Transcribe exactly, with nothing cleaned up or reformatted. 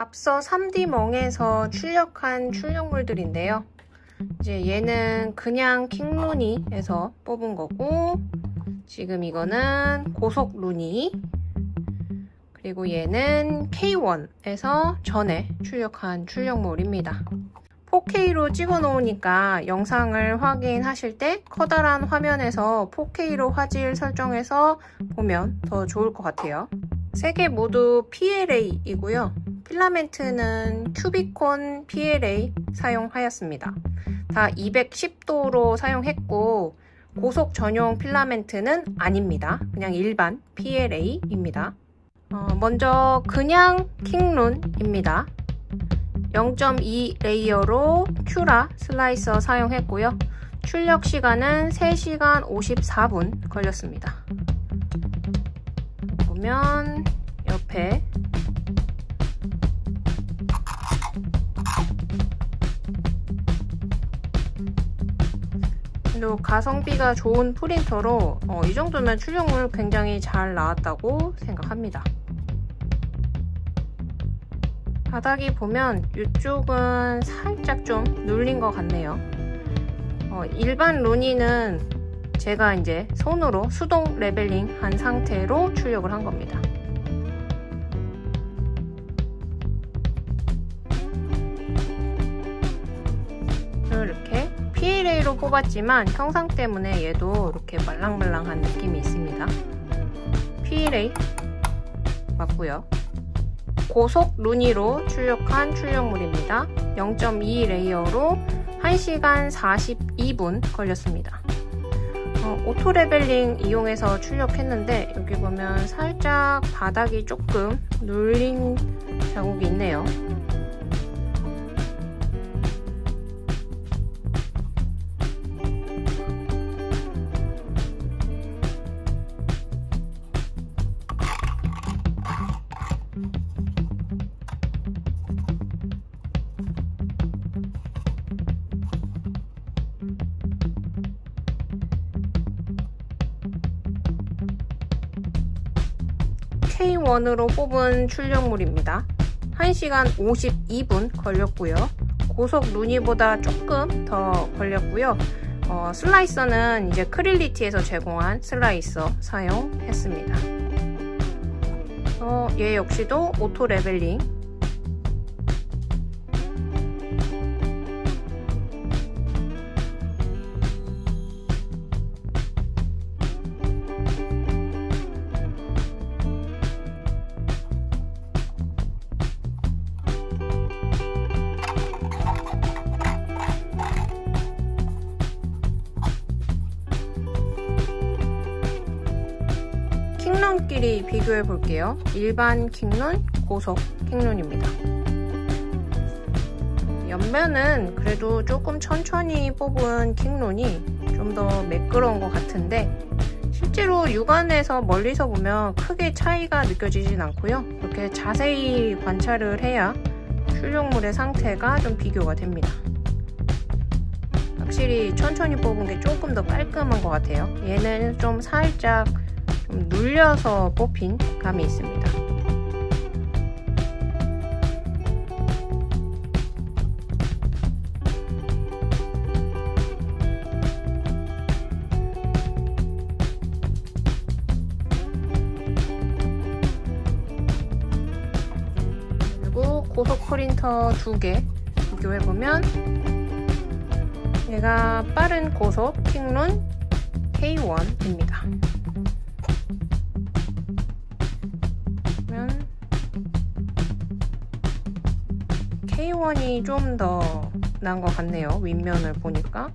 앞서 쓰리디 멍에서 출력한 출력물들인데요. 이제 얘는 그냥 킹루니에서 뽑은 거고, 지금 이거는 고속루니, 그리고 얘는 케이 원에서 전에 출력한 출력물입니다. 포케이로 찍어 놓으니까 영상을 확인하실 때 커다란 화면에서 포케이로 화질 설정해서 보면 더 좋을 것 같아요. 세 개 모두 피 엘 에이 이고요. 필라멘트는 큐비콘 피 엘 에이 사용하였습니다. 다 이백십 도로 사용했고, 고속 전용 필라멘트는 아닙니다. 그냥 일반 피 엘 에이 입니다. 어, 먼저 그냥 킹룬입니다. 영 점 이 레이어로 큐라 슬라이서 사용했고요. 출력 시간은 세 시간 오십사 분 걸렸습니다. 보면 옆에 또 가성비가 좋은 프린터로 어, 이 정도면 출력물 굉장히 잘 나왔다고 생각합니다. 바닥이 보면 이쪽은 살짝 좀 눌린 것 같네요. 어, 일반 루니는 제가 이제 손으로 수동 레벨링 한 상태로 출력을 한 겁니다. 이렇게 피 엘 에이로 뽑았지만 형상 때문에 얘도 이렇게 말랑말랑한 느낌이 있습니다. 피 엘 에이 맞고요. 고속 루니로 출력한 출력물입니다. 영 점 이 레이어로 한 시간 사십이 분 걸렸습니다. 어, 오토 레벨링 이용해서 출력했는데 여기 보면 살짝 바닥이 조금 눌린 자국이 있네요. 케이 원으로 뽑은 출력물입니다. 한 시간 오십이 분 걸렸고요. 고속 루니보다 조금 더 걸렸고요. 어, 슬라이서는 이제 크릴리티에서 제공한 슬라이서 사용했습니다. 어, 얘 역시도 오토 레벨링. 킹룬끼리 비교해 볼게요. 일반 킹룬, 고속 킹룬입니다. 옆면은 그래도 조금 천천히 뽑은 킹룬이 좀 더 매끄러운 것 같은데, 실제로 육안에서 멀리서 보면 크게 차이가 느껴지진 않고요. 이렇게 자세히 관찰을 해야 출력물의 상태가 좀 비교가 됩니다. 확실히 천천히 뽑은 게 조금 더 깔끔한 것 같아요. 얘는 좀 살짝 눌려서 뽑힌 감이 있습니다. 그리고 고속 프린터 두 개 비교해보면 얘가 빠른 고속 킹룬 케이 원입니다. 케이 원이 좀 더 난 것 같네요. 윗면을 보니까.